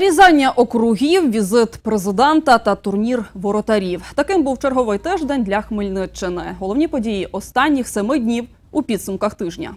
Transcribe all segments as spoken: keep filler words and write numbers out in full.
Нарізання округів, візит президента та турнір воротарів. Таким був черговий тиждень для Хмельниччини. Головні події останніх семи днів у підсумках тижня.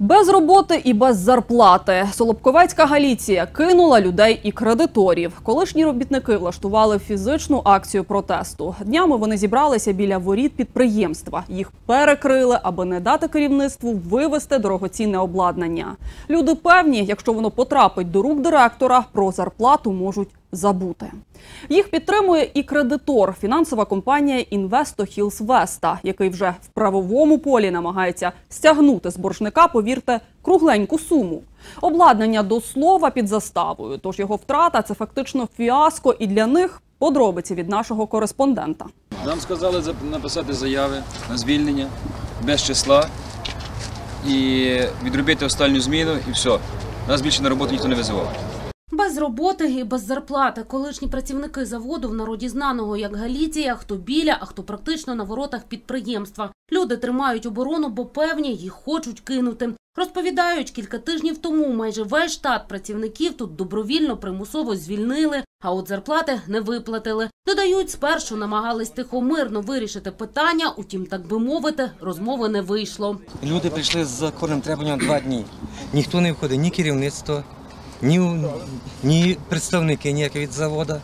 Без роботи і без зарплати. Солобковецька Галичина кинула людей і кредиторів. Колишні робітники влаштували фізичну акцію протесту. Днями вони зібралися біля воріт підприємства. Їх перекрили, аби не дати керівництву вивезти дорогоцінне обладнання. Люди певні, якщо воно потрапить до рук директора, про зарплату можуть забути. Їх підтримує і кредитор – фінансова компанія «Інвестохілзвеста», який вже в правовому полі намагається стягнути з боржника, повірте, кругленьку суму. Обладнання до слова під заставою, тож його втрата – це фактично фіаско, і для них подробиці від нашого кореспондента. Нам сказали написати заяви на звільнення без числа і відробити останню зміну, і все. Нас більше на роботу ніхто не визивав. Без роботи і без зарплати. Колишні працівники заводу, в народі знаного як Галичина, хто біля, а хто практично на воротах підприємства. Люди тримають оборону, бо певні, їх хочуть кинути. Розповідають, кілька тижнів тому майже весь штат працівників тут добровільно примусово звільнили, а от зарплати не виплатили. Додають, спершу намагались тихомирно вирішити питання, утім, так би мовити, розмови не вийшло. Люди прийшли з законним требуванням два дні. Ніхто не входить, ні керівництво, Ні, ні представники ніякі від заводу.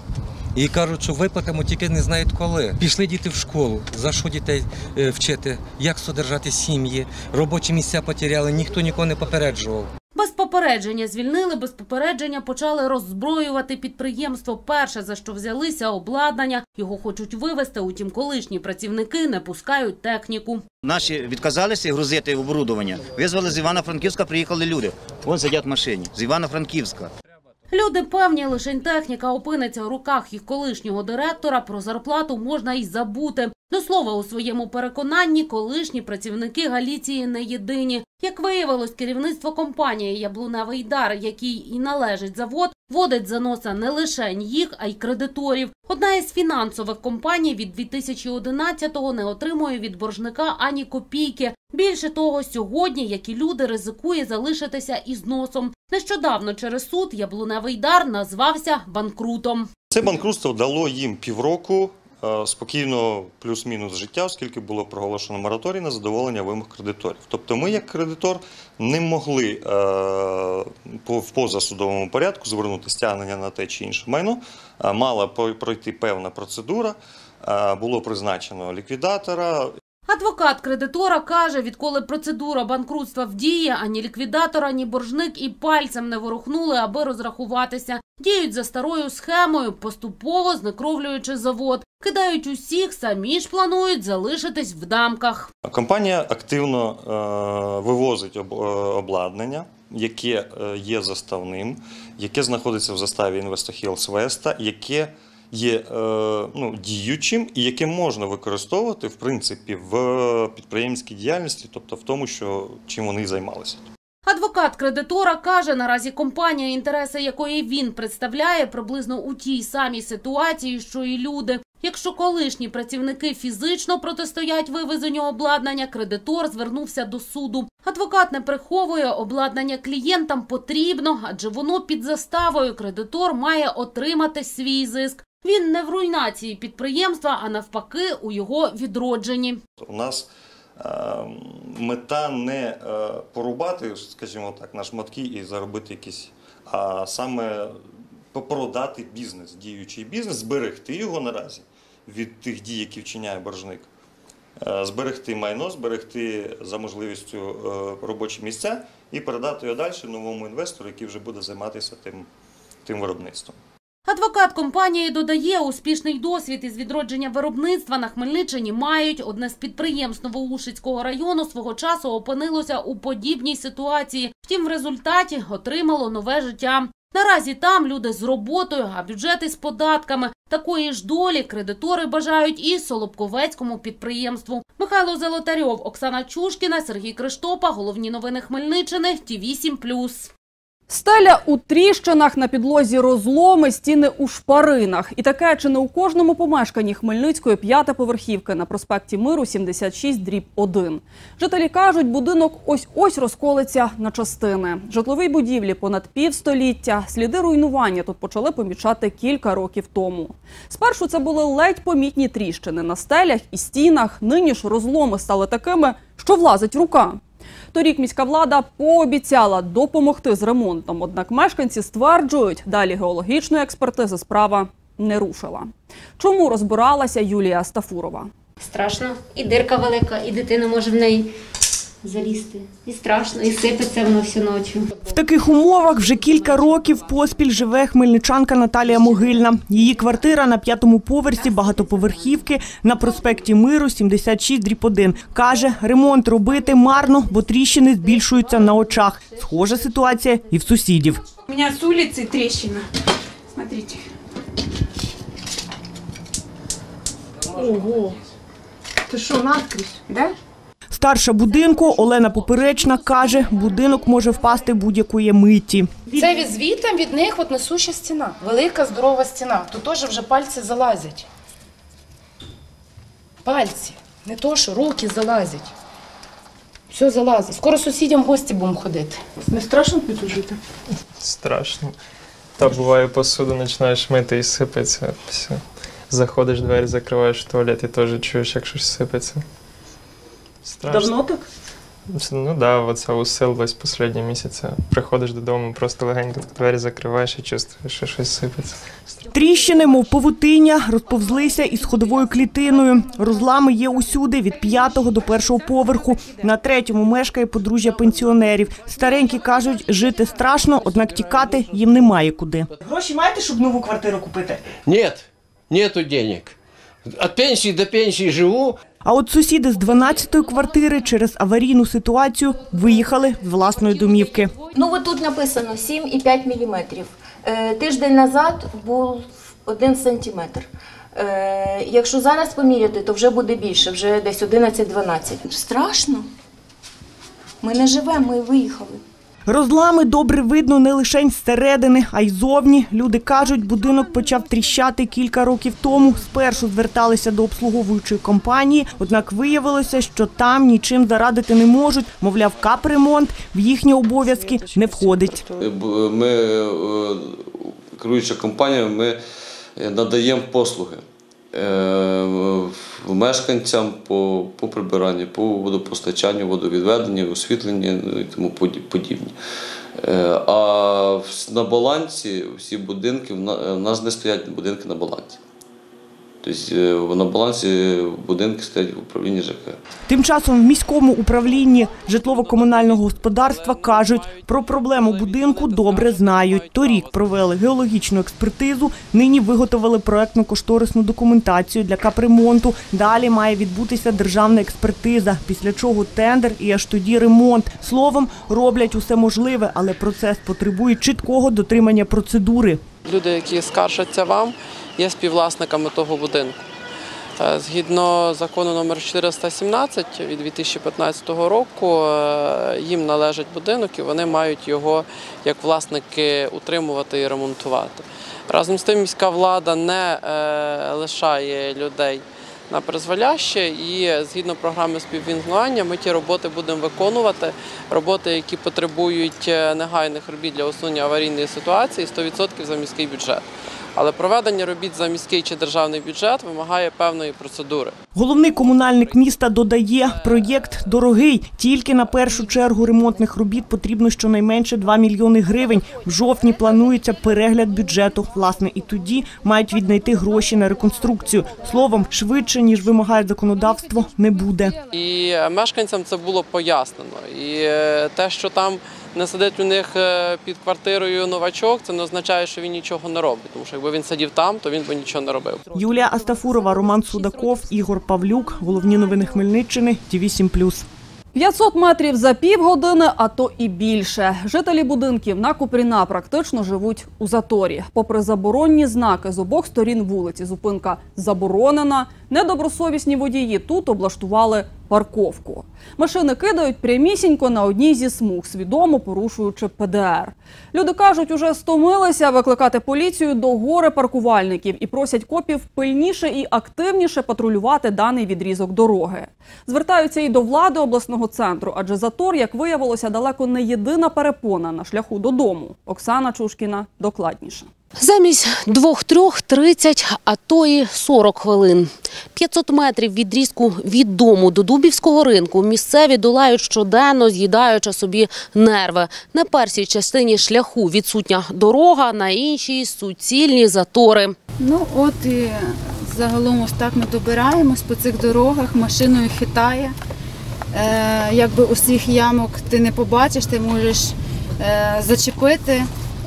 І кажуть, що виплатимо, тільки не знають коли. Пішли діти в школу. За що дітей вчити? Як содержати сім'ї? Робочі місця потеряли, ніхто нікого не попереджував. Без попередження звільнили, без попередження почали роззброювати підприємство. Перше, за що взялися, обладнання. Його хочуть вивезти, утім колишні працівники не пускають техніку. Наші відказалися грузити оборудовання. Визвали з Івано-Франківська, приїхали люди. Вон сидять в машині. З Івано-Франківська. Люди певні, лише техніка опиниться у руках їх колишнього директора, про зарплату можна й забути. До слова, у своєму переконанні колишні працівники Галичини не єдині. Як виявилось, керівництво компанії «Яблуневий дар», якій і належить завод, водить за носа не лише їх, а й кредиторів. Одна із фінансових компаній від дві тисячі одинадцятого не отримує від боржника ані копійки. Більше того, сьогодні, як і люди, ризикує залишитися із носом. Нещодавно через суд «Яблуневий дар» назвався банкрутом. Це банкрутство дало їм півроку спокійно плюс-мінус життя, оскільки було проголошено мораторій на задоволення вимог кредиторів. Тобто ми, як кредитор, не могли в позасудовому порядку звернути стягнення на те чи інше майно. Мала пройти певна процедура, було призначено ліквідатора. Адвокат кредитора каже, відколи процедура банкрутства в дії, ані ліквідатор, ані боржник і пальцем не ворухнули, аби розрахуватися. Діють за старою схемою, поступово знекровлюючи завод. Кидають усіх, самі ж планують залишитись в дамках. Компанія активно е- вивозить об- обладнання, яке є заставним, яке знаходиться в заставі «Інвестохілзвеста», яке є ну, діючим і яке можна використовувати, в принципі, в підприємницькій діяльності, тобто в тому, що, чим вони займалися. Адвокат кредитора каже, наразі компанія, інтереси якої він представляє, приблизно у тій самій ситуації, що і люди. Якщо колишні працівники фізично протистоять вивезенню обладнання, кредитор звернувся до суду. Адвокат не приховує, обладнання клієнтам потрібно, адже воно під заставою, кредитор має отримати свій зиск. Він не в руйнації підприємства, а навпаки у його відродженні. У нас е, мета не е, порубати, скажімо так, на шматки і заробити якісь, а саме продати бізнес, діючий бізнес, зберегти його наразі від тих дій, які вчиняє боржник. Е, зберегти майно, зберегти за можливістю е, робочі місця і передати його далі новому інвестору, який вже буде займатися тим, тим виробництвом. Адвокат компанії додає, успішний досвід із відродження виробництва на Хмельниччині мають. Одне з підприємств Новоушицького району свого часу опинилося у подібній ситуації, втім в результаті отримало нове життя. Наразі там люди з роботою, а бюджети з податками. Такої ж долі кредитори бажають і Солобковецькому підприємству. Михайло Золотарьов, Оксана Чушкіна, Сергій Криштопа. Головні новини Хмельниччини. ТІВІ сім плюс. Стеля у тріщинах, на підлозі розломи, стіни у шпаринах. І таке чи не у кожному помешканні Хмельницької п'ятиповерхівки на проспекті Миру сімдесят шість дріб один. Жителі кажуть, будинок ось-ось розколиться на частини. Житловій будівлі понад півстоліття. Сліди руйнування тут почали помічати кілька років тому. Спершу це були ледь помітні тріщини на стелях і стінах. Нині ж розломи стали такими, що влазить рука. Торік міська влада пообіцяла допомогти з ремонтом, однак мешканці стверджують, далі геологічної експертизи справа не рушила. Чому, розбиралася Юлія Стафурова. Страшно, і дирка велика, і дитина може в неї залізти. І страшно, і сипеться воно всю ночі. В таких умовах вже кілька років поспіль живе хмельничанка Наталія Могильна. Її квартира на п'ятому поверсі багатоповерхівки на проспекті Миру сімдесят шість дріб один. Каже, ремонт робити марно, бо тріщини збільшуються на очах. Схожа ситуація і в сусідів. У мене з вулиці тріщина. Смотрите. Ого. Це що, наскрізь? Да? Старша будинку Олена Поперечна каже, будинок може впасти будь-якої миті. Це звітом від них от несуща стіна, велика здорова стіна. Тут теж вже пальці залазять. Пальці, не то що руки залазять. Все залазить. Скоро сусідям гості будемо ходити. Не страшно тут жити? Страшно. Та буває, посуду починаєш мити і сипеться. Все. Заходиш, двері закриваєш в туалет і теж чуєш, як щось сипеться. Страшно. Давно так? Ну да, вот це усилилось последні місяці. Приходиш додому, просто легенько двері закриваєш і чувствуєш, що щось сипеться. Тріщини, мов павутиння, розповзлися із ходовою клітиною. Розлами є усюди, від п'ятого до першого поверху. На третьому мешкає подружжя пенсіонерів. Старенькі кажуть, жити страшно, однак тікати їм немає куди. Гроші маєте, щоб нову квартиру купити? Ні, нету денег. Від пенсії до пенсії живу. А от сусіди з дванадцятої квартири через аварійну ситуацію виїхали з власної домівки. Ну от тут написано сім і п'ять міліметрів. Тиждень назад був один сантиметр. Якщо зараз поміряти, то вже буде більше, вже десь одинадцять-дванадцять. Страшно. Ми не живемо, ми виїхали. Розлами добре видно не лише зсередини, а й зовні. Люди кажуть, будинок почав тріщати кілька років тому. Спершу зверталися до обслуговуючої компанії, однак виявилося, що там нічим зарадити не можуть. Мовляв, капремонт в їхні обов'язки не входить. Ми, керуюча компанія, ми надаємо послуги мешканцям по, по прибиранню, по водопостачанню, водовідведенню, освітленню і тому подібне. А на балансі всі будинки, в нас не стоять будинки на балансі. Тобто на балансі будинки стоять в управлінні ЖКГ. Тим часом в міському управлінні житлово-комунального господарства кажуть, про проблему будинку добре знають. Торік провели геологічну експертизу, нині виготовили проєктно-кошторисну документацію для капремонту. Далі має відбутися державна експертиза, після чого тендер і аж тоді ремонт. Словом, роблять усе можливе, але процес потребує чіткого дотримання процедури. Люди, які скаржаться вам, є співвласниками того будинку. Згідно закону номер чотириста сімнадцять від дві тисячі п'ятнадцятого року їм належить будинок і вони мають його як власники утримувати і ремонтувати. Разом з тим міська влада не лишає людей на призволяще і згідно програми співвідновлення ми ті роботи будемо виконувати. Роботи, які потребують негайних робіт для усунення аварійної ситуації, сто відсотків за міський бюджет. Але проведення робіт за міський чи державний бюджет вимагає певної процедури. Головний комунальник міста додає, проєкт дорогий. Тільки на першу чергу ремонтних робіт потрібно щонайменше два мільйони гривень. В жовтні планується перегляд бюджету. Власне, і тоді мають віднайти гроші на реконструкцію. Словом, швидше, ніж вимагає законодавство, не буде. І мешканцям це було пояснено. І те, що там не сидить у них під квартирою новачок, це не означає, що він нічого не робить. Тому що якби він сидів там, то він би нічого не робив. Юлія Астафурова, Роман Судаков, Ігор Павлюк. Головні новини Хмельниччини, ТІВІ сім плюс. п'ятсот метрів за півгодини, а то і більше. Жителі будинків на Купріна практично живуть у заторі. Попри заборонні знаки з обох сторін вулиці, зупинка заборонена, недобросовісні водії тут облаштували парковку. Машини кидають прямісінько на одній зі смуг, свідомо порушуючи Пе Де Ер. Люди кажуть, уже стомилися викликати поліцію до гори паркувальників і просять копів пильніше і активніше патрулювати даний відрізок дороги. Звертаються і до влади обласного центру, адже затор, як виявилося, далеко не єдина перепона на шляху додому. Оксана Чушкіна докладніше. Замість двох-трьох – тридцять, а то і сорок хвилин. п'ятсот метрів відрізку від дому до Дубівського ринку місцеві долають щоденно, з'їдаючи собі нерви. На першій частині шляху відсутня дорога, на іншій – суцільні затори. Ну от і загалом ось так ми добираємось по цих дорогах, машиною хитає. Е, якби усіх ямок ти не побачиш, ти можеш е, зачепити.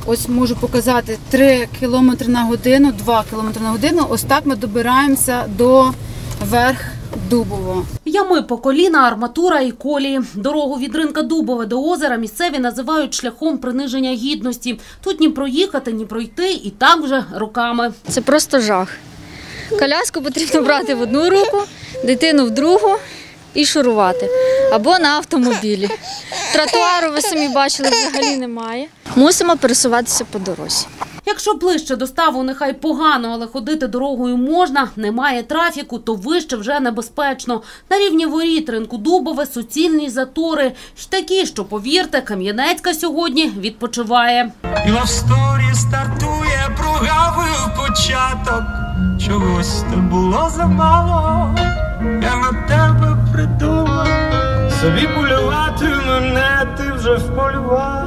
Ось можу показати три кілометри на годину, два кілометри на годину. Ось так ми добираємося до верх Дубово. Ями по коліна, арматура і колії. Дорогу від ринка Дубове до озера місцеві називають шляхом приниження гідності. Тут ні проїхати, ні пройти і так вже руками. Це просто жах. Коляску потрібно брати в одну руку, дитину в другу і шурувати. Або на автомобілі. Тротуару, ви самі бачили, взагалі немає. Мусимо пересуватися по дорозі. Якщо ближче до ставу нехай погано, але ходити дорогою можна, немає трафіку, то вище вже небезпечно. На рівні воріт ринку Дубове суцільні затори. Й такі, що, повірте, Кам'янецька сьогодні відпочиває. І в авторі стартує прогавив початок. Чогось то було замало, я на тебе придумав. Собі полювати мене ти вже вполював.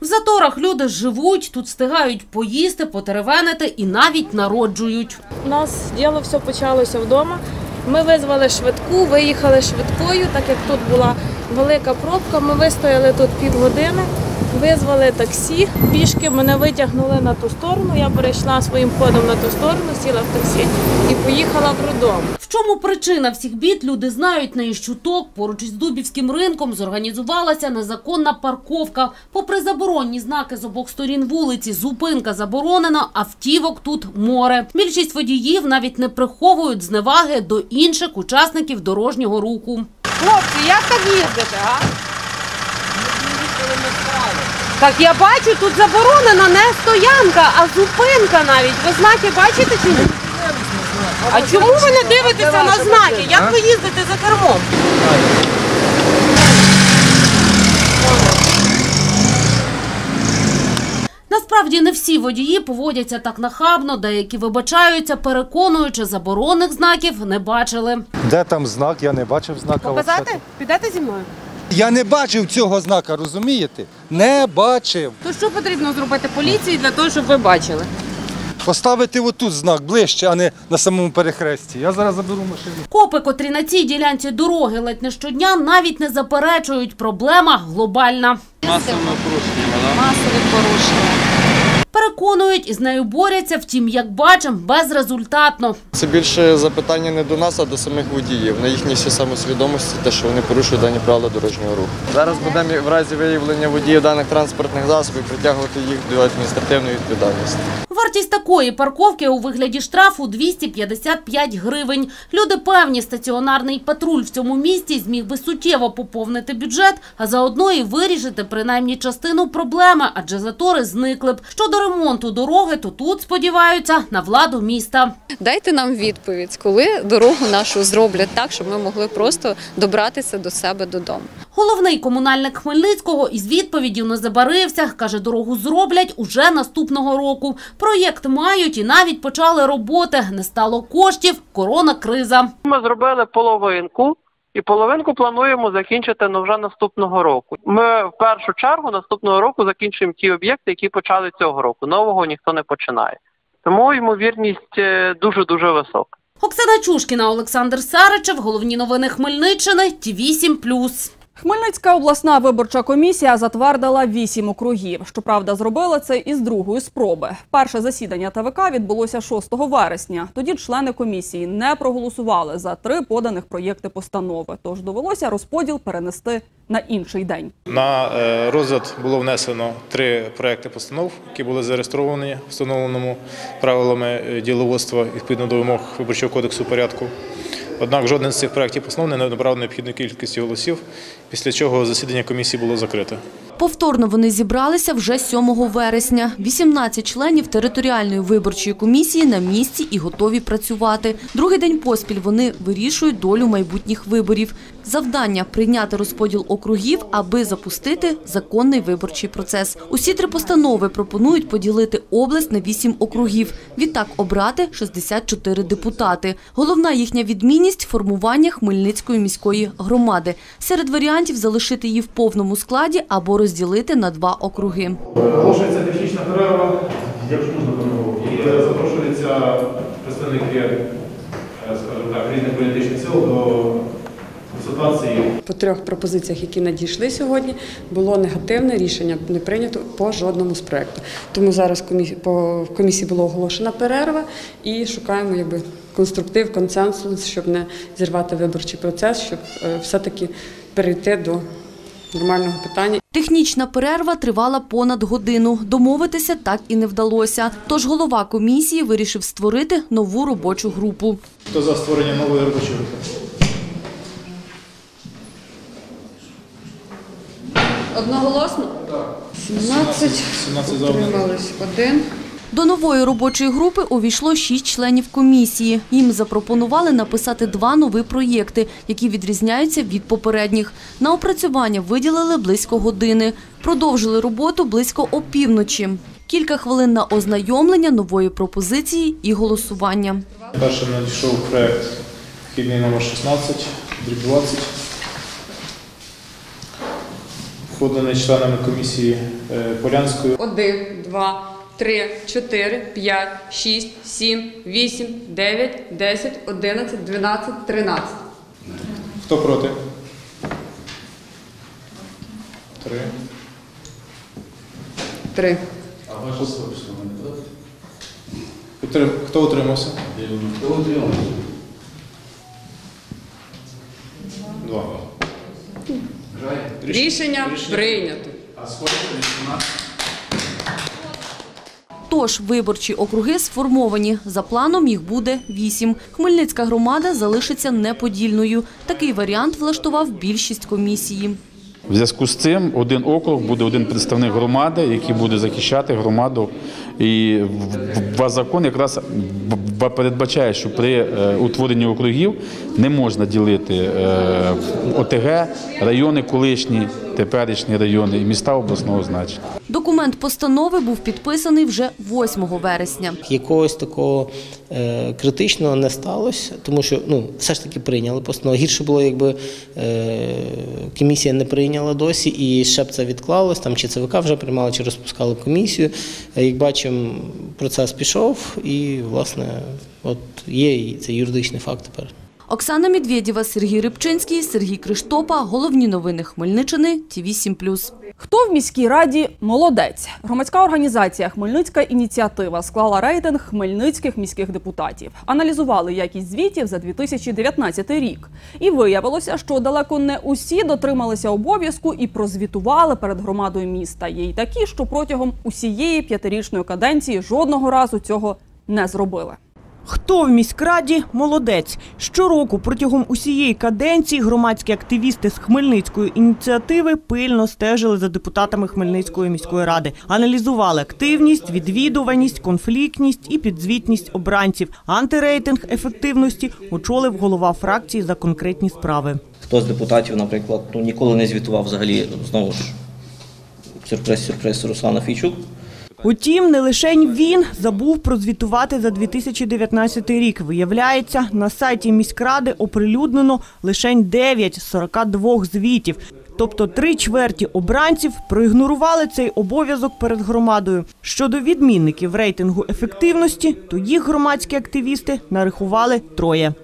В заторах люди живуть, тут встигають поїсти, потеревенити і навіть народжують. У нас діло все почалося вдома. Ми визвали швидку, виїхали швидкою, так як тут була велика пробка. Ми вистояли тут півгодини, визвали таксі, пішки мене витягнули на ту сторону. Я перейшла своїм ходом на ту сторону, сіла в таксі і поїхала додому. Чому причина всіх бід, люди знають на іщуток. Поруч із Дубівським ринком зорганізувалася незаконна парковка. Попри заборонні знаки з обох сторін вулиці, зупинка заборонена, автівок тут море. Більшість водіїв навіть не приховують зневаги до інших учасників дорожнього руху. Хлопці, як так їздите, а? Так я бачу, тут заборонена не стоянка, а зупинка навіть. Ви знаки бачите чи ні? А чому ви не дивитеся на знаки? Як ви їздите за кермом? Насправді не всі водії поводяться так нахабно, деякі вибачаються, переконуючи, заборонних знаків не бачили. Де там знак? Я не бачив знака. Показати? Підете зі мною? Я не бачив цього знака, розумієте? Не бачив. То що потрібно зробити поліції для того, щоб ви бачили? Поставити отут знак ближче, а не на самому перехресті. Я зараз заберу машину. Копи, котрі на цій ділянці дороги ледь не щодня, навіть не заперечують. Проблема глобальна. Масове порушення, да? Масове порушення. Переконують, із нею борються, втім, як бачимо, безрезультатно. Це більше запитання не до нас, а до самих водіїв. На їхній всі самосвідомості, те, що вони порушують дані правила дорожнього руху. Зараз будемо в разі виявлення водіїв даних транспортних засобів притягувати їх до адміністративної відповідальності. Вартість такої парковки у вигляді штрафу – двісті п'ятдесят п'ять гривень. Люди певні, стаціонарний патруль в цьому місті зміг би суттєво поповнити бюджет, а заодно і вирішити принаймні частину проблеми, адже затори зникли б. Щодо ремонту дороги, то тут сподіваються на владу міста. Дайте нам відповідь, коли дорогу нашу зроблять так, щоб ми могли просто добратися до себе додому. Головний комунальник Хмельницького із відповіддю не забарився. Каже, дорогу зроблять уже наступного року. Проєкт мають і навіть почали роботи. Не стало коштів, корона-криза. Ми зробили половинку і половинку плануємо закінчити вже наступного року. Ми в першу чергу наступного року закінчуємо ті об'єкти, які почали цього року. Нового ніхто не починає. Тому ймовірність дуже-дуже висока. Оксана Чушкіна, Олександр Саричев. Головні новини Хмельниччини. Ті вісім плюс. Хмельницька обласна виборча комісія затвердила вісім округів. Щоправда, зробила це із другої спроби. Перше засідання Те Ве Ка відбулося шостого вересня. Тоді члени комісії не проголосували за три поданих проєкти постанови. Тож довелося розподіл перенести на інший день. На розгляд було внесено три проєкти постанов, які були зареєстровані встановленими правилами діловодства відповідно до вимог Виборчого кодексу порядку. Однак жоден з цих проєктів постанов не набрав необхідної кількості голосів, після чого засідання комісії було закрите. Повторно вони зібралися вже сьомого вересня. вісімнадцять членів територіальної виборчої комісії на місці і готові працювати. Другий день поспіль вони вирішують долю майбутніх виборів. Завдання – прийняти розподіл округів, аби запустити законний виборчий процес. Усі три постанови пропонують поділити область на вісім округів. Відтак обрати шістдесят чотири депутати. Головна їхня відмінність – формування Хмельницької міської громади. Серед варіантів – залишити її в повному складі або розділити на два округи. Оголошується технічна перерва. Якщо можна перерву. Запрошуються представники, скажімо так, різних політичних сил до консультації. По трьох пропозиціях, які надійшли сьогодні, було негативне рішення, не прийнято по жодному з проєкту. Тому зараз в комісії була оголошена перерва і шукаємо якби конструктив, консенсус, щоб не зірвати виборчий процес, щоб все-таки перейти до нормального питання. Технічна перерва тривала понад годину. Домовитися так і не вдалося. Тож голова комісії вирішив створити нову робочу групу. Хто за створення нової робочої групи? Одноголосно? Так. сімнадцять утримались, один. До нової робочої групи увійшло шість членів комісії. Їм запропонували написати два нові проєкти, які відрізняються від попередніх. На опрацювання виділили близько години. Продовжили роботу близько опівночі. Кілька хвилин на ознайомлення нової пропозиції і голосування. Першим надійшов проєкт вхідний номер шістнадцять, дріб двадцять. Поданий членами комісії Полянської. один, два, три, чотири, п'ять, шість, сім, вісім, дев'ять, десять, одинадцять, дванадцять, тринадцять. Хто проти? Три. Три. А ваша собственно не проти? Хто утримався? Хто утримався? Два. Рішення прийнято. Тож виборчі округи сформовані. За планом їх буде вісім. Хмельницька громада залишиться неподільною. Такий варіант влаштував більшість комісії. В зв'язку з цим один округ буде один представник громади, який буде захищати громаду. І закон якраз передбачає, що при утворенні округів не можна ділити ОТГ, райони колишні, теперішні райони і міста обласного значення. Документ постанови був підписаний вже восьмого вересня. Якогось такого е, критичного не сталося, тому що ну, все ж таки прийняли постанову. Гірше було, якби е, комісія не прийняла досі і ще б це відклалось, там чи ЦВК вже приймали, чи розпускали комісію. Як бачимо, процес пішов і, власне, от є і це юридичний факт тепер. Оксана Медведєва, Сергій Рибчинський, Сергій Криштопа. Головні новини Хмельниччини. ТІВІ сім плюс. Хто в міській раді молодець? Громадська організація «Хмельницька ініціатива» склала рейтинг хмельницьких міських депутатів. Аналізували якість звітів за дві тисячі дев'ятнадцятий рік. І виявилося, що далеко не усі дотрималися обов'язку і прозвітували перед громадою міста. Є й такі, що протягом усієї п'ятирічної каденції жодного разу цього не зробили. Хто в міськраді – молодець. Щороку протягом усієї каденції громадські активісти з Хмельницької ініціативи пильно стежили за депутатами Хмельницької міської ради. Аналізували активність, відвідуваність, конфліктність і підзвітність обранців. Антирейтинг ефективності очолив голова фракції за конкретні справи. Хто з депутатів, наприклад, ну, ніколи не звітував взагалі, знову ж, сюрприз-сюрприз, Руслан Афійчук. Утім, не лишень він забув прозвітувати за дві тисячі дев'ятнадцятий рік. Виявляється, на сайті міськради оприлюднено лишень дев'ять з сорока двох звітів. Тобто три чверті обранців проігнорували цей обов'язок перед громадою. Щодо відмінників рейтингу ефективності, то їх громадські активісти нарахували троє.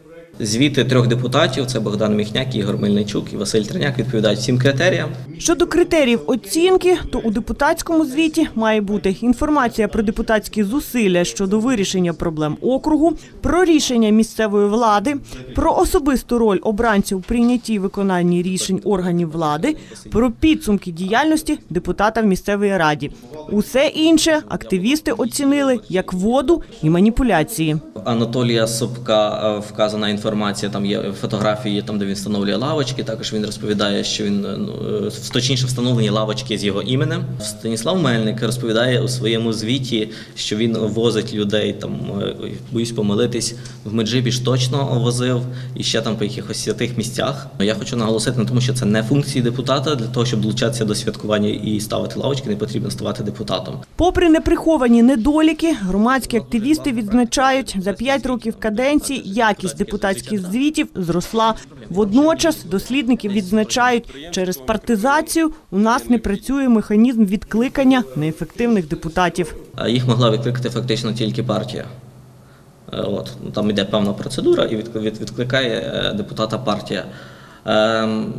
Звіти трьох депутатів – це Богдан Міхняк, Ігор Мельничук і Василь Траняк – відповідають всім критеріям. Щодо критеріїв оцінки, то у депутатському звіті має бути інформація про депутатські зусилля щодо вирішення проблем округу, про рішення місцевої влади, про особисту роль обранців у прийнятті і виконанні рішень органів влади, про підсумки діяльності депутата в місцевій раді. Усе інше активісти оцінили як воду і маніпуляції. Анатолія Сопка вказана інформація, там є фотографії, там де він встановлює лавочки, також він розповідає, що він, ну, точніше встановлені лавочки з його іменем. Станіслав Мельник розповідає у своєму звіті, що він возить людей, там, боюсь помилитись, в Меджибіж точно возив і ще там по якихось святих місцях. Я хочу наголосити на тому, що це не функції депутата, для того, щоб долучатися до святкування і ставити лавочки, не потрібно ставати депутатом. Попри неприховані недоліки, громадські активісти відзначають, за п'ять років каденції якість депутатських звітів зросла. Водночас дослідники відзначають, через партизацію у нас не працює механізм відкликання неефективних депутатів. Їх могла відкликати фактично тільки партія. От, там йде певна процедура і відкликає депутата партія.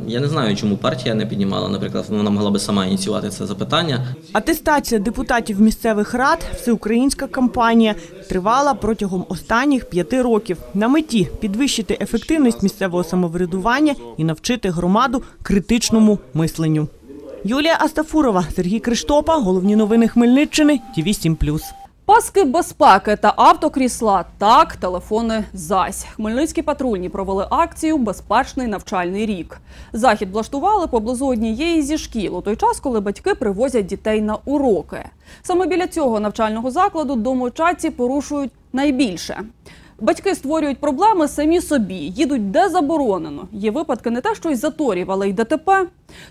Я не знаю, чому партія не піднімала, наприклад, вона могла би сама ініціювати це запитання. Атестація депутатів місцевих рад, всеукраїнська кампанія, тривала протягом останніх п'яти років. На меті підвищити ефективність місцевого самоврядування і навчити громаду критичному мисленню. Юлія Астафурова, Сергій Криштопа, головні новини Хмельниччини, ТІВІ сім плюс. Паски безпеки та автокрісла – так, телефони зась. Хмельницькі патрульні провели акцію «Безпечний навчальний рік». Захід влаштували поблизу однієї зі шкіл у той час, коли батьки привозять дітей на уроки. Саме біля цього навчального закладу домочадці порушують найбільше. Батьки створюють проблеми самі собі, їдуть де заборонено. Є випадки не те, що й заторів, але й де те пе.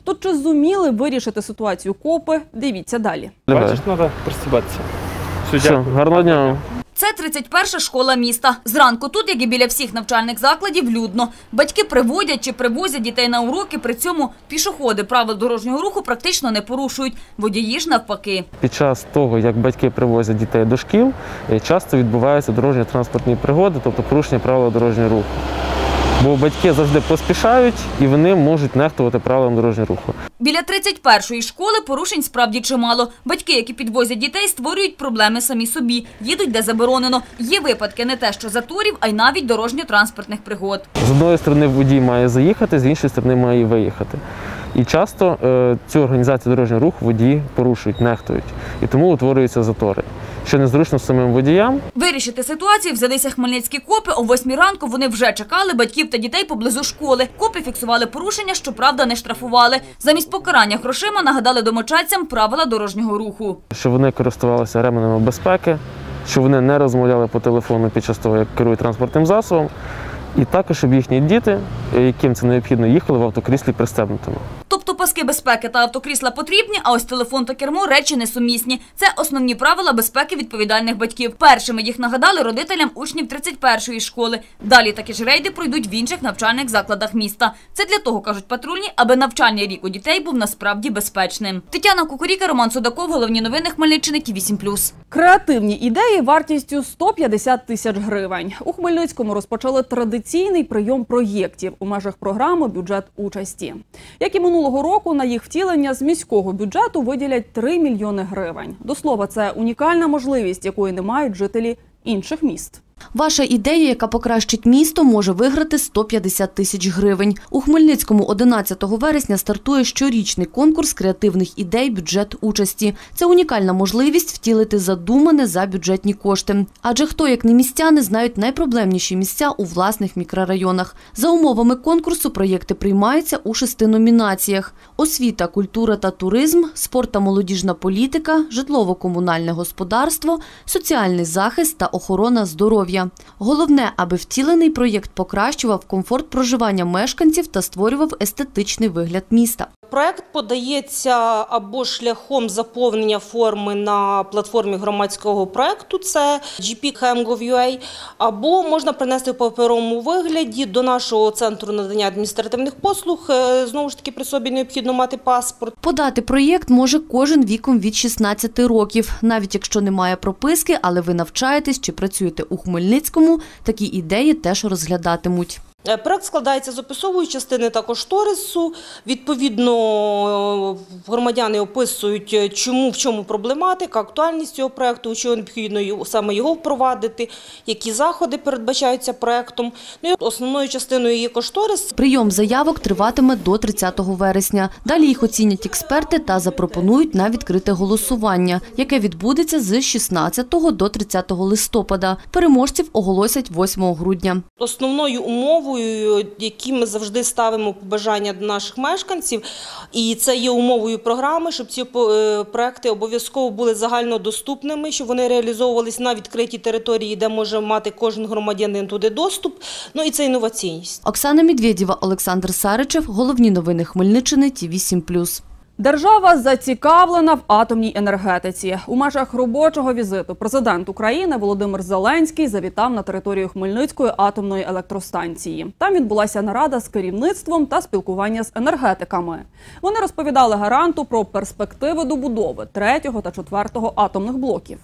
То чи зуміли вирішити ситуацію копи? Дивіться далі. Бачиш, треба пристібатися. Все, гарного дня. Це тридцять перша школа міста. Зранку тут, як і біля всіх навчальних закладів, людно. Батьки приводять чи привозять дітей на уроки, при цьому пішоходи правил дорожнього руху практично не порушують. Водії ж навпаки. Під час того, як батьки привозять дітей до шкіл, часто відбуваються дорожньо-транспортні пригоди, тобто порушення правил дорожнього руху. Бо батьки завжди поспішають і вони можуть нехтувати правилам дорожнього руху. Біля тридцять першої школи порушень справді чимало. Батьки, які підвозять дітей, створюють проблеми самі собі. Їдуть де заборонено. Є випадки не те, що заторів, а й навіть дорожньо-транспортних пригод. З одної сторони водій має заїхати, з іншої сторони має виїхати. І часто цю організацію дорожнього руху водії порушують, нехтують. І тому утворюються затори, що незручно самим водіям. Вирішити ситуацію взялися хмельницькі копи. О восьмій ранку вони вже чекали батьків та дітей поблизу школи. Копи фіксували порушення, щоправда, не штрафували. Замість покарання грошима нагадали домочадцям правила дорожнього руху. Що вони користувалися ременами безпеки, що вони не розмовляли по телефону під час того, як керують транспортним засобом. І також, щоб їхні діти, яким це необхідно, їхали в автокріслі пристебнутими. Тобто паски безпеки та автокрісла потрібні, а ось телефон та кермо – речі несумісні. Це основні правила безпеки відповідальних батьків. Першими їх нагадали родителям учнів тридцять першої школи. Далі такі ж рейди пройдуть в інших навчальних закладах міста. Це для того, кажуть патрульні, аби навчальний рік у дітей був насправді безпечним. Тетяна Кукуріка, Роман Судаков, головні новини Хмельниччини, ТІВІ сім плюс. Креативні ідеї вартістю сто п'ятдесят тисяч гривень. У Хмельницькому розпочали традиційний прийом проєктів у межах програми «Бюджет участі». Як і минулого року, на їх втілення з міського бюджету виділять три мільйони гривень. До слова, це унікальна можливість, якої не мають жителі інших міст. Ваша ідея, яка покращить місто, може виграти сто п'ятдесят тисяч гривень. У Хмельницькому одинадцятого вересня стартує щорічний конкурс креативних ідей «Бюджет участі». Це унікальна можливість втілити задумане за бюджетні кошти. Адже хто, як не містяни, знають найпроблемніші місця у власних мікрорайонах. За умовами конкурсу проєкти приймаються у шести номінаціях: освіта, культура та туризм, спорт та молодіжна політика, житлово-комунальне господарство, соціальний захист та охорона здоров'я. Головне, аби втілений проєкт покращував комфорт проживання мешканців та створював естетичний вигляд міста. Проєкт подається або шляхом заповнення форми на платформі громадського проєкту, це джі пі точка хем точка гов точка ю а, або можна принести в паперовому вигляді до нашого центру надання адміністративних послуг, знову ж таки при собі необхідно мати паспорт. Подати проєкт може кожен віком від шістнадцяти років. Навіть якщо немає прописки, але ви навчаєтесь чи працюєте у Хмельницькому, такі ідеї теж розглядатимуть. Проект складається з описової частини та кошторису. Відповідно, громадяни описують, чому, в чому проблематика, актуальність цього проекту, у чому необхідно саме його впровадити, які заходи передбачаються проектом. Ну, і основною частиною є кошторис. Прийом заявок триватиме до тридцятого вересня. Далі їх оцінять експерти та запропонують на відкрите голосування, яке відбудеться з шістнадцятого до тридцятого листопада. Переможців оголосять восьмого грудня. Основною умовою, які ми завжди ставимо побажання до наших мешканців, і це є умовою програми, щоб ці проекти обов'язково були загальнодоступними, щоб вони реалізовувалися на відкритій території, де може мати кожен громадянин туди доступ, ну і це інноваційність. Оксана Медведєва, Олександр Саричев, головні новини Хмельниччини, ті ві сім плюс. Держава зацікавлена в атомній енергетиці. У межах робочого візиту президент України Володимир Зеленський завітав на територію Хмельницької атомної електростанції. Там відбулася нарада з керівництвом та спілкування з енергетиками. Вони розповідали гаранту про перспективи добудови третього та четвертого атомних блоків.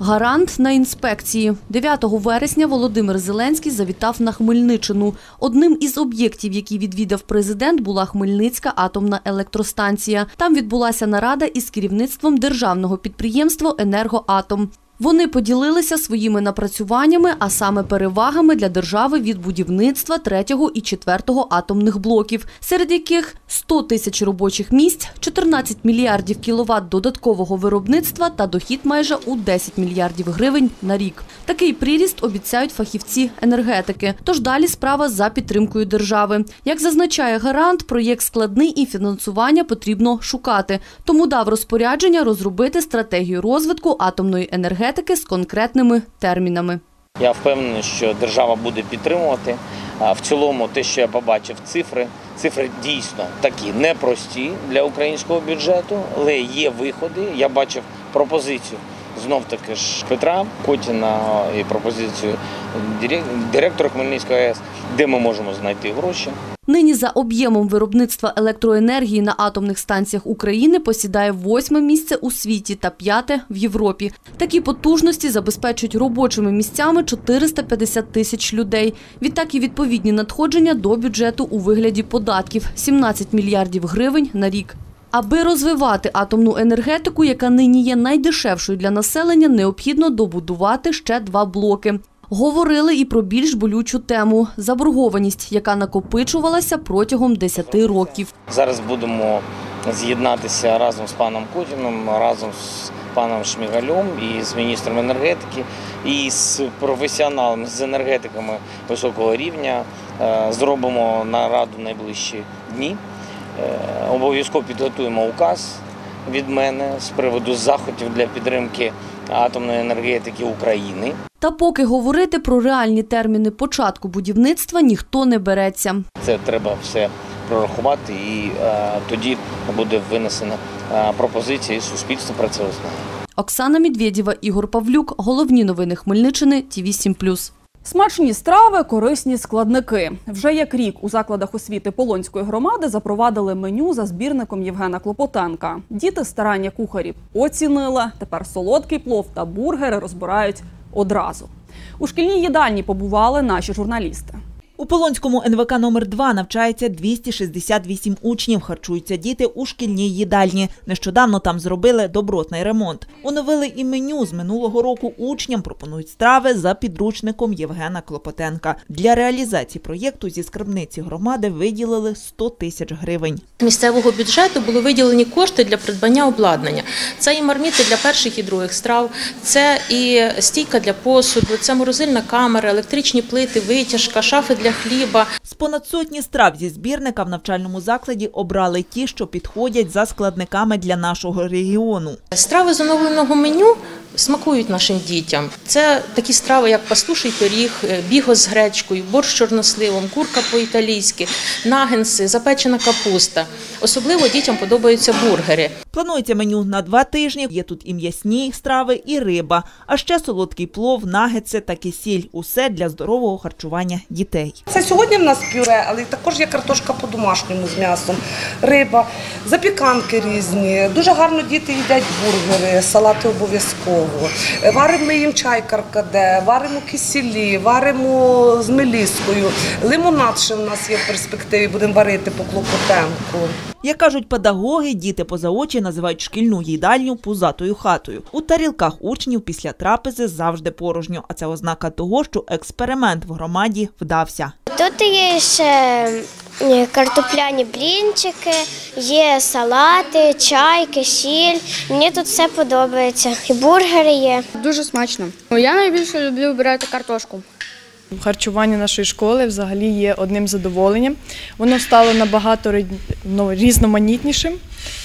Гарант на інспекції. дев'ятого вересня Володимир Зеленський завітав на Хмельниччину. Одним із об'єктів, які відвідав президент, була Хмельницька атомна електростанція. Там відбулася нарада із керівництвом державного підприємства «Енергоатом». Вони поділилися своїми напрацюваннями, а саме перевагами для держави від будівництва третього і четвертого атомних блоків, серед яких сто тисяч робочих місць, чотирнадцять мільярдів кіловат додаткового виробництва та дохід майже у десять мільярдів гривень на рік. Такий приріст обіцяють фахівці енергетики. Тож далі справа за підтримкою держави. Як зазначає гарант, проєкт складний і фінансування потрібно шукати. Тому дав розпорядження розробити стратегію розвитку атомної енергетики з конкретними термінами. Я впевнений, що держава буде підтримувати. В цілому, те, що я побачив, цифри, цифри дійсно такі непрості для українського бюджету, але є виходи. Я бачив пропозицію знов-таки ж Петра Кутіна і пропозицію директора Хмельницької АЕС, де ми можемо знайти гроші. Нині за об'ємом виробництва електроенергії на атомних станціях України посідає восьме місце у світі та п'яте в Європі. Такі потужності забезпечують робочими місцями чотириста п'ятдесят тисяч людей. Відтак і відповідні надходження до бюджету у вигляді податків – сімнадцять мільярдів гривень на рік. Аби розвивати атомну енергетику, яка нині є найдешевшою для населення, необхідно добудувати ще два блоки. Говорили і про більш болючу тему – заборгованість, яка накопичувалася протягом десяти років. Зараз будемо з'єднатися разом з паном Кутіним, разом з паном Шмігальом і з міністром енергетики, і з професіоналами, з енергетиками високого рівня. Зробимо нараду в найближчі дні. Обов'язково підготуємо указ від мене з приводу заходів для підтримки атомної енергетики України. Та поки говорити про реальні терміни початку будівництва ніхто не береться. Це треба все прорахувати, і е, тоді буде винесена е, пропозиція, і суспільство про це узнає. Оксана Медведєва, Ігор Павлюк, головні новини Хмельниччини, ті ві сім плюс. Смачні страви, корисні складники. Вже як рік у закладах освіти Полонської громади запровадили меню за збірником Євгена Клопотенка. Діти старання кухарів оцінили, тепер солодкий плов та бургери розбирають одразу. У шкільній їдальні побували наші журналісти. У Полонському ен ве ка номер два навчається двісті шістдесят вісім учнів. Харчуються діти у шкільній їдальні. Нещодавно там зробили добротний ремонт. Оновили і меню. З минулого року учням пропонують страви за підручником Євгена Клопотенка. Для реалізації проєкту зі скарбниці громади виділили сто тисяч гривень. Місцевого бюджету були виділені кошти для придбання обладнання. Це і марміти для перших і других страв, це і стійка для посуду, це морозильна камера, електричні плити, витяжка, шафи для хліба. З понад сотні страв зі збірника в навчальному закладі обрали ті, що підходять за складниками для нашого регіону. Страви з оновленого меню смакують нашим дітям. Це такі страви, як пастуший пиріг, біго з гречкою, борщ з чорносливом, курка по-італійськи, нагенси, запечена капуста. Особливо дітям подобаються бургери. Планується меню на два тижні. Є тут і м'ясні страви, і риба, а ще солодкий плов, нагетси та кисіль. Усе для здорового харчування дітей. Це сьогодні в нас пюре, але також є картошка по-домашньому з м'ясом, риба, запіканки різні. Дуже гарно діти їдять бургери, салати обов'язково. мову. Варимо їм чай каркаде, варимо кисілі, варимо з меліскою. Лимонад ще в нас є в перспективі, будемо варити по Клопотенку. Як кажуть педагоги, діти поза очі називають шкільну їдальню пузатою хатою. У тарілках учнів після трапези завжди порожньо, а це ознака того, що експеримент в громаді вдався. Тут є ще картопляні блінчики, є салати, чай, кисіль. Мені тут все подобається. І бургери є. Дуже смачно. Я найбільше люблю брати картошку. Харчування нашої школи взагалі є одним задоволенням. Воно стало набагато різноманітнішим,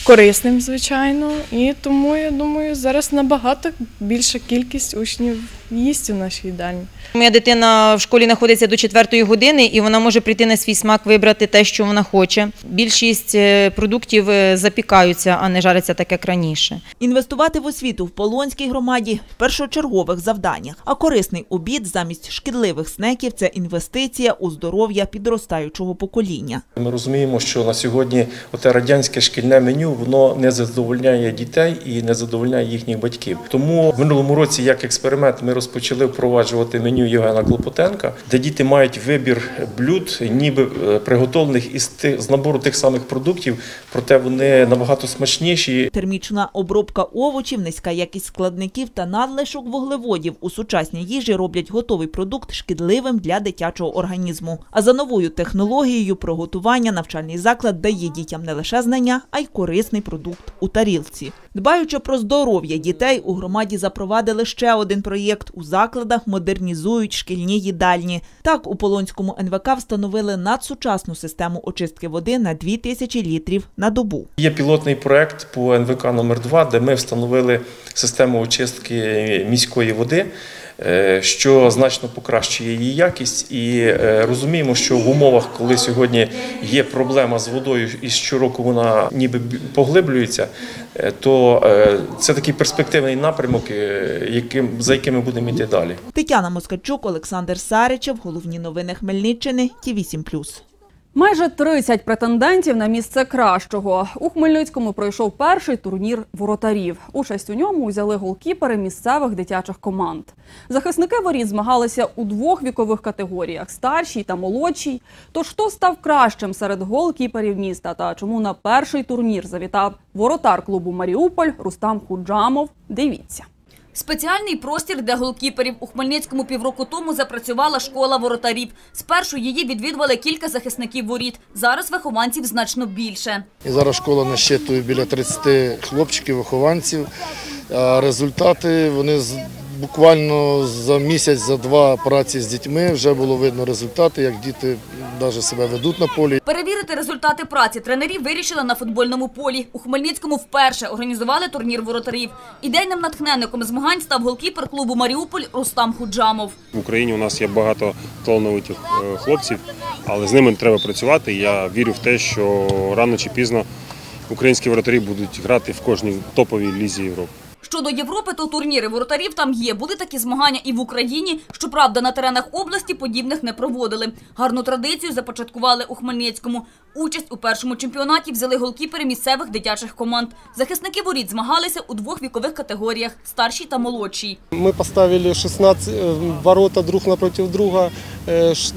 корисним, звичайно. І тому, я думаю, зараз набагато більша кількість учнів їсть у нашій їдальні. Моя дитина в школі знаходиться до четвертої години і вона може прийти на свій смак, вибрати те, що вона хоче. Більшість продуктів запікаються, а не жаряться так, як раніше. Інвестувати в освіту в Полонській громаді – в першочергових завданнях. А корисний обід замість шкідливих снеків – це інвестиція у здоров'я підростаючого покоління. Ми розуміємо, що на сьогодні оте радянське шкільне меню, воно не задовольняє дітей і не задовольняє їхніх батьків. Тому в минулому році, як експеримент, ми розпочали впроваджувати меню Євгена Клопотенка, де діти мають вибір блюд, ніби приготовлених із тих, з набору тих самих продуктів, проте вони набагато смачніші. Термічна обробка овочів, низька якість складників та надлишок вуглеводів у сучасній їжі роблять готовий продукт шкідливим для дитячого організму. А за новою технологією приготування навчальний заклад дає дітям не лише знання, а й корисний продукт у тарілці. Дбаючи про здоров'я дітей, у громаді запровадили ще один проєкт. У закладах модернізують шкільні їдальні. Так, у Полонському ен ве ка встановили надсучасну систему очистки води на дві тисячі літрів на добу. Є пілотний проєкт по ен ве ка номер два, де ми встановили систему очистки міської води, що значно покращує її якість. І розуміємо, що в умовах, коли сьогодні є проблема з водою і щороку вона ніби поглиблюється, то це такий перспективний напрямок, за яким ми будемо йти далі. Тетяна Москальчук, Олександр Саричев. Головні новини Хмельниччини. ті вісім плюс. Майже тридцять претендентів на місце кращого. У Хмельницькому пройшов перший турнір воротарів. Участь у ньому взяли голкіпери місцевих дитячих команд. Захисники воріт змагалися у двох вікових категоріях – старшій та молодшій. Тож хто став кращим серед голкіперів міста та чому на перший турнір завітав воротар клубу «Маріуполь» Рустам Худжамов – дивіться. Спеціальний простір для голкіперів у Хмельницькому півроку тому запрацювала школа воротарів. Спершу її відвідували кілька захисників воріт. Зараз вихованців значно більше. І зараз школа насчитує біля тридцяти хлопчиків-вихованців. Результати вони буквально за місяць, за два праці з дітьми вже було видно результати, як діти навіть себе ведуть на полі. Перевірити результати праці тренерів вирішили на футбольному полі. У Хмельницькому вперше організували турнір воротарів. Ідейним натхненником змагань став голкіпер клубу «Маріуполь» Рустам Худжамов. В Україні у нас є багато талановитих хлопців, але з ними треба працювати. Я вірю в те, що рано чи пізно українські воротарі будуть грати в кожній топовій лізі Європи. Щодо Європи, то турніри воротарів там є. Були такі змагання і в Україні. Щоправда, на теренах області подібних не проводили. Гарну традицію започаткували у Хмельницькому. Участь у першому чемпіонаті взяли голкіпери місцевих дитячих команд. Захисники воріт змагалися у двох вікових категоріях – старшій та молодшій. Ми поставили шістнадцять ворота друг напроти друга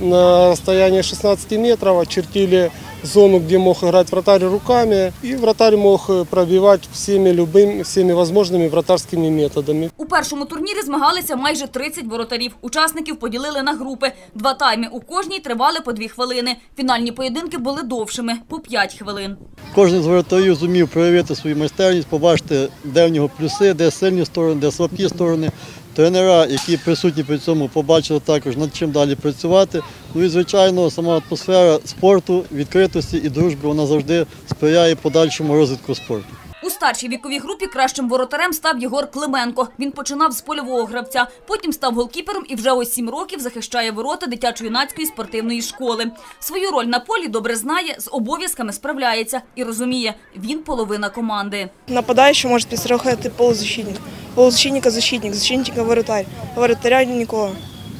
на розстоянні шістнадцяти метрів, очертили зону, где мог играть вратарь руками, и вратарь мог пробивать всеми любыми, всеми возможными вратарскими методами. У першому турнірі змагалися майже тридцять воротарів. Учасників поділили на групи. Два тайми у кожній тривали по дві хвилини. Фінальні поєдинки були довшими – по п'ять хвилин. Кожен з воротарів зумів проявити свою майстерність, побачити, де в нього плюси, де сильні сторони, де слабкі сторони. Тренери, які присутні при цьому, побачили також, над чим далі працювати. Ну і, звичайно, сама атмосфера спорту, відкритості і дружби, вона завжди сприяє подальшому розвитку спорту. У старшій віковій групі кращим воротарем став Єгор Клименко. Він починав з польового гравця, потім став голкіпером і вже ось сім років захищає ворота дитячо-юнацької спортивної школи. Свою роль на полі добре знає, з обов'язками справляється і розуміє – він половина команди. Нападаючий може підстрахувати полузахисника. Полузащитника – защитник, защитника – воротарь, воротаря – нікого.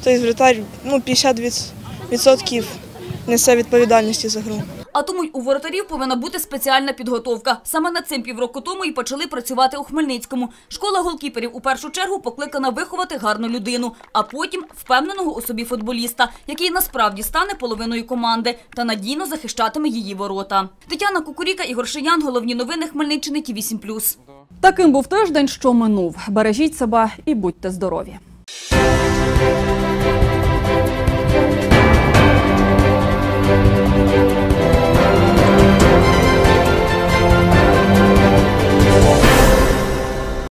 Тобто воротарь, ну, п'ятдесят відсотків несе відповідальності за гру. А тому й у воротарів повинна бути спеціальна підготовка. Саме над цим півроку тому і почали працювати у Хмельницькому. Школа голкіперів у першу чергу покликана виховати гарну людину, а потім впевненого у собі футболіста, який насправді стане половиною команди та надійно захищатиме її ворота. Тетяна Кукуріка, Ігор Шиян, головні новини Хмельниччини, ті ві сім плюс. Таким був тиждень, що минув. Бережіть себе і будьте здорові.